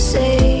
say.